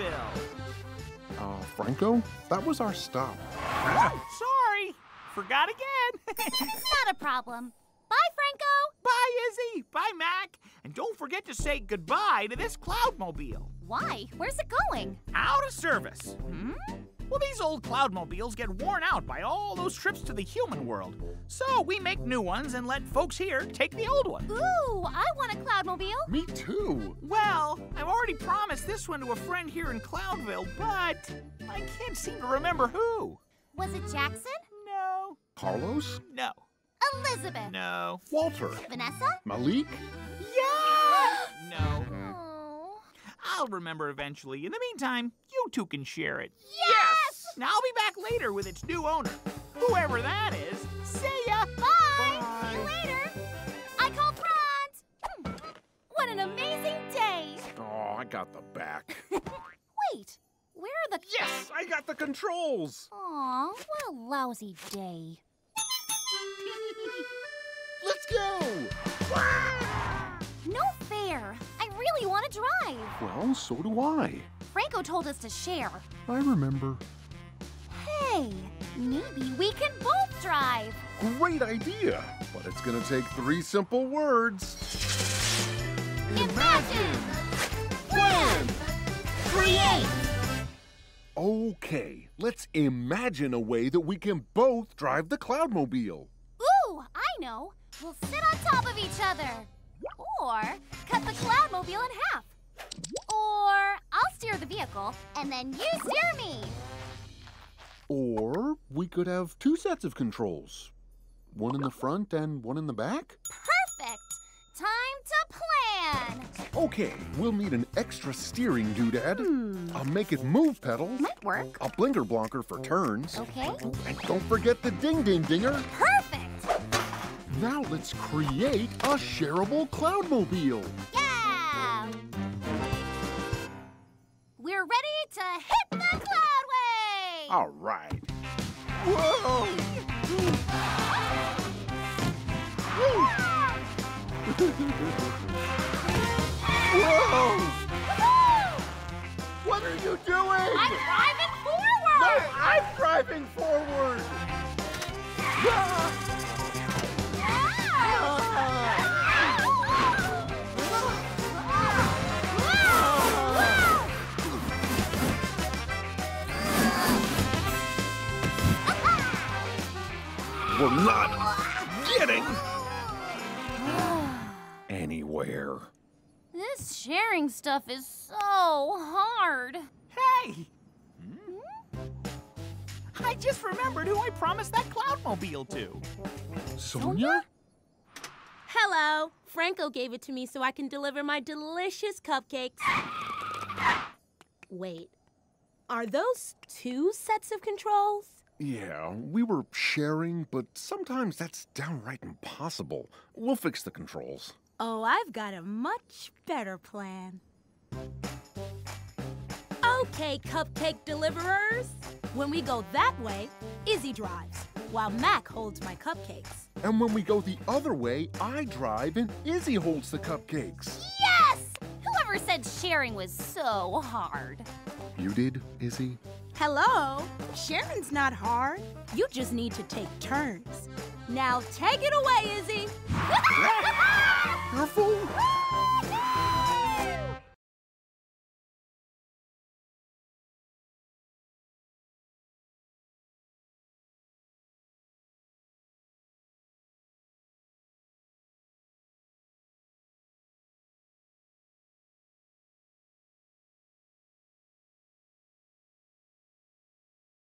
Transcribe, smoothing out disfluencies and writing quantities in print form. Cloudville. Franco, that was our stop. Sorry, forgot again. Not a problem. Bye, Franco. Bye, Izzy. Bye, Mac. And don't forget to say goodbye to this Cloudmobile. Why? Where's it going? Out of service. Hmm? Well, these old Cloudmobiles get worn out by all those trips to the human world. So we make new ones and let folks here take the old one. Ooh, I want a Cloudmobile. Me too. Well, I've already promised this one to a friend here in Cloudville, but I can't seem to remember who. Was it Jackson? No. Carlos? No. Elizabeth? No. Walter? Vanessa? Malik? Yeah! No. I'll remember eventually. In the meantime, you two can share it. Yes! Now I'll be back later with its new owner. Whoever that is, see ya! Bye! Bye. See you later! I call Franz! What an amazing day! Oh, I got the back. Wait, where are the... Yes, I got the controls! Aw, what a lousy day. Let's go! No fair. I really want to drive. Well, so do I. Franco told us to share. I remember. Hey, maybe we can both drive. Great idea, but it's gonna take three simple words. Imagine! Plan! Create! Okay, let's imagine a way that we can both drive the Cloudmobile. Ooh, I know. We'll sit on top of each other. Or cut the Cloudmobile in half. Or I'll steer the vehicle and then you steer me. Or we could have two sets of controls. One in the front and one in the back. Perfect! Time to plan! Okay, we'll need an extra steering doodad, a make it move pedal. Might work. A blinker blocker for turns. Okay. And don't forget the ding ding dinger. Perfect! Now let's create a shareable Cloudmobile. Yeah! We're ready to hit the Cloudway! All right. Whoa! Whoa! What are you doing? I'm driving forward! No, I'm driving forward! Ah! We're not getting anywhere. This sharing stuff is so hard. Hey! I just remembered who I promised that Cloudmobile to. Sonia? Hello. Franco gave it to me so I can deliver my delicious cupcakes. Wait, are those two sets of controls? Yeah, we were sharing, but sometimes that's downright impossible. We'll fix the controls. Oh, I've got a much better plan. Okay, cupcake deliverers. When we go that way, Izzy drives, while Mac holds my cupcakes. And when we go the other way, I drive and Izzy holds the cupcakes. Yes! Whoever said sharing was so hard? You did, Izzy? Hello? Sharing's not hard. You just need to take turns. Now take it away, Izzy. Careful!